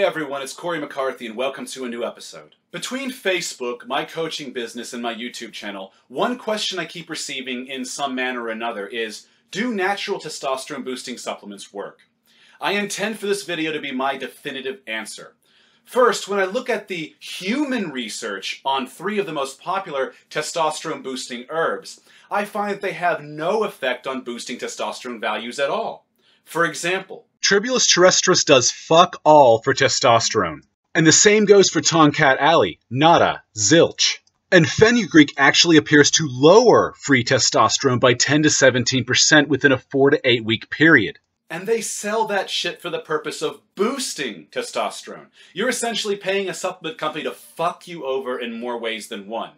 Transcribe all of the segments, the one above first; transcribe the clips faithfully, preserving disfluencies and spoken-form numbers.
Hey everyone, it's Cory McCarthy and welcome to a new episode. Between Facebook, my coaching business, and my YouTube channel, one question I keep receiving in some manner or another is, do natural testosterone boosting supplements work? I intend for this video to be my definitive answer. First, when I look at the human research on three of the most popular testosterone boosting herbs, I find that they have no effect on boosting testosterone values at all. For example, Tribulus terrestris does fuck all for testosterone. And the same goes for Tongkat Ali, nada, zilch. And Fenugreek actually appears to lower free testosterone by ten to seventeen percent within a four to eight week period. And they sell that shit for the purpose of boosting testosterone. You're essentially paying a supplement company to fuck you over in more ways than one.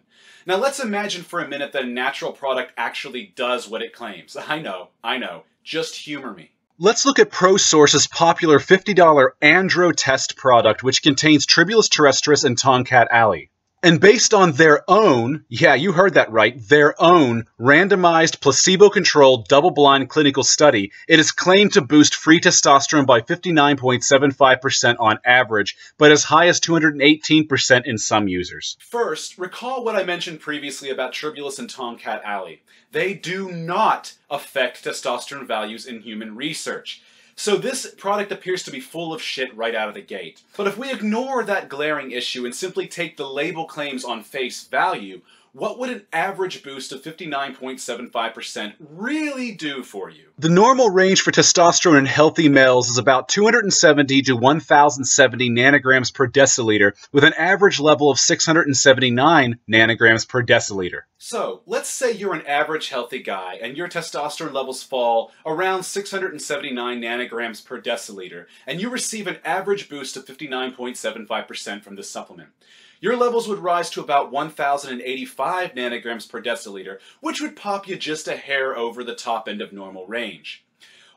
Now let's imagine for a minute that a natural product actually does what it claims. I know, I know, just humor me. Let's look at ProSource's popular fifty dollar AndroTest product, which contains Tribulus terrestris and Tongkat Ali. And based on their own, yeah, you heard that right, their own randomized, placebo-controlled, double-blind clinical study, it is claimed to boost free testosterone by fifty-nine point seven five percent on average, but as high as two hundred eighteen percent in some users. First, recall what I mentioned previously about Tribulus and Tongkat Ali. They do not affect testosterone values in human research. So this product appears to be full of shit right out of the gate. But if we ignore that glaring issue and simply take the label claims on face value, what would an average boost of fifty-nine point seven five percent really do for you? The normal range for testosterone in healthy males is about two hundred seventy to one thousand seventy nanograms per deciliter, with an average level of six hundred seventy-nine nanograms per deciliter. So, let's say you're an average healthy guy, and your testosterone levels fall around six hundred seventy-nine nanograms per deciliter, and you receive an average boost of fifty-nine point seven five percent from this supplement. Your levels would rise to about one thousand eighty-five nanograms per deciliter, which would pop you just a hair over the top end of normal range.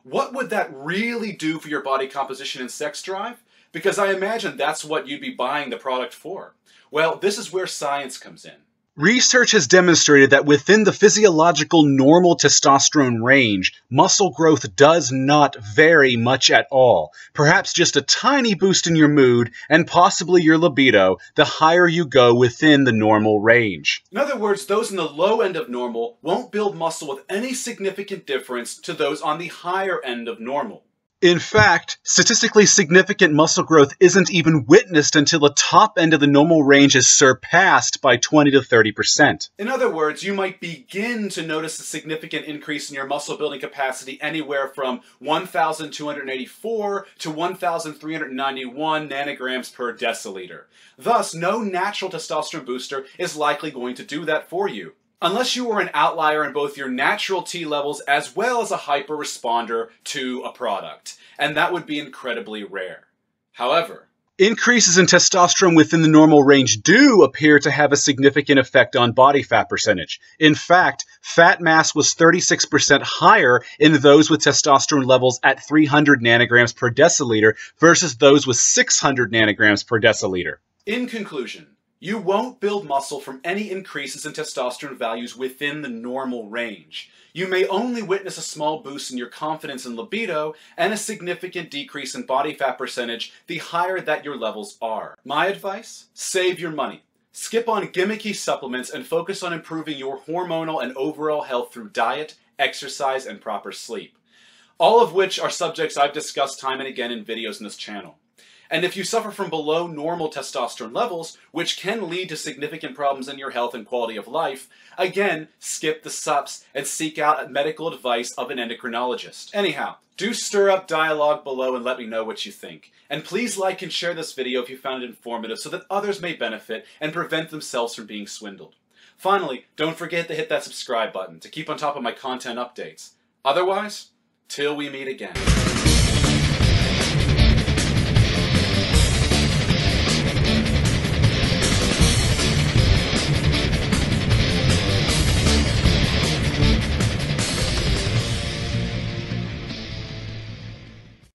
What would that really do for your body composition and sex drive? Because I imagine that's what you'd be buying the product for. Well, this is where science comes in. Research has demonstrated that within the physiological normal testosterone range, muscle growth does not vary much at all. Perhaps just a tiny boost in your mood and possibly your libido, the higher you go within the normal range. In other words, those in the low end of normal won't build muscle with any significant difference to those on the higher end of normal. In fact, statistically significant muscle growth isn't even witnessed until the top end of the normal range is surpassed by twenty to thirty percent. In other words, you might begin to notice a significant increase in your muscle building capacity anywhere from one thousand two hundred eighty-four to one thousand three hundred ninety-one nanograms per deciliter. Thus, no natural testosterone booster is likely going to do that for you. Unless you are an outlier in both your natural T levels as well as a hyper-responder to a product. And that would be incredibly rare. However, increases in testosterone within the normal range do appear to have a significant effect on body fat percentage. In fact, fat mass was thirty-six percent higher in those with testosterone levels at three hundred nanograms per deciliter versus those with six hundred nanograms per deciliter. In conclusion, you won't build muscle from any increases in testosterone values within the normal range. You may only witness a small boost in your confidence and libido, and a significant decrease in body fat percentage the higher that your levels are. My advice? Save your money. Skip on gimmicky supplements and focus on improving your hormonal and overall health through diet, exercise, and proper sleep. All of which are subjects I've discussed time and again in videos in this channel. And if you suffer from below normal testosterone levels, which can lead to significant problems in your health and quality of life, again, skip the sups and seek out medical advice of an endocrinologist. Anyhow, do stir up dialogue below and let me know what you think. And please like and share this video if you found it informative so that others may benefit and prevent themselves from being swindled. Finally, don't forget to hit that subscribe button to keep on top of my content updates. Otherwise, till we meet again.